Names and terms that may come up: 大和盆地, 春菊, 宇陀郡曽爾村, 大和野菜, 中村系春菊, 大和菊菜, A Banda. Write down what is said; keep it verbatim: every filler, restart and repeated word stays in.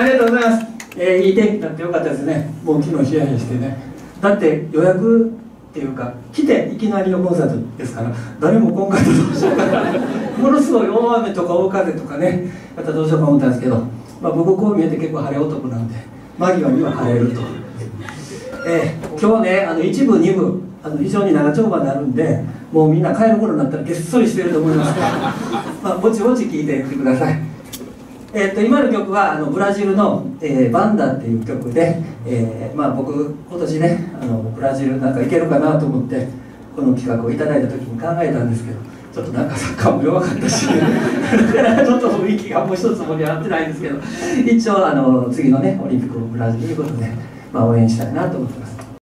ありがとうございます。えー、いい天気になってよかったですね。もう昨日冷や冷やしてね。だって予約っていうか来ていきなりのコンサートですから、誰も今回どうしようかなものすごい大雨とか大風とかね、やったらどうしようか思ったんですけど、まあ、僕こう見えて結構晴れ男なんで間際には晴れると。えー、今日ね、あの一部二部あの非常に長丁場になるんで、もうみんな帰る頃になったらげっそりしてると思いますから、まあ、ぼちぼち聴いていってください。えー、と今の曲はあのブラジルの、えー「バンダ」っていう曲で、えーまあ、僕今年ねあのブラジルなんか行けるかなと思ってこの企画をいただいた時に考えたんですけど、ちょっとなんかサッカーも弱かったしだからちょっと雰囲気がもう一つ盛り上がってないんですけど、一応あの次のねオリンピックをブラジルということで、まあ、応援したいなと思ってます。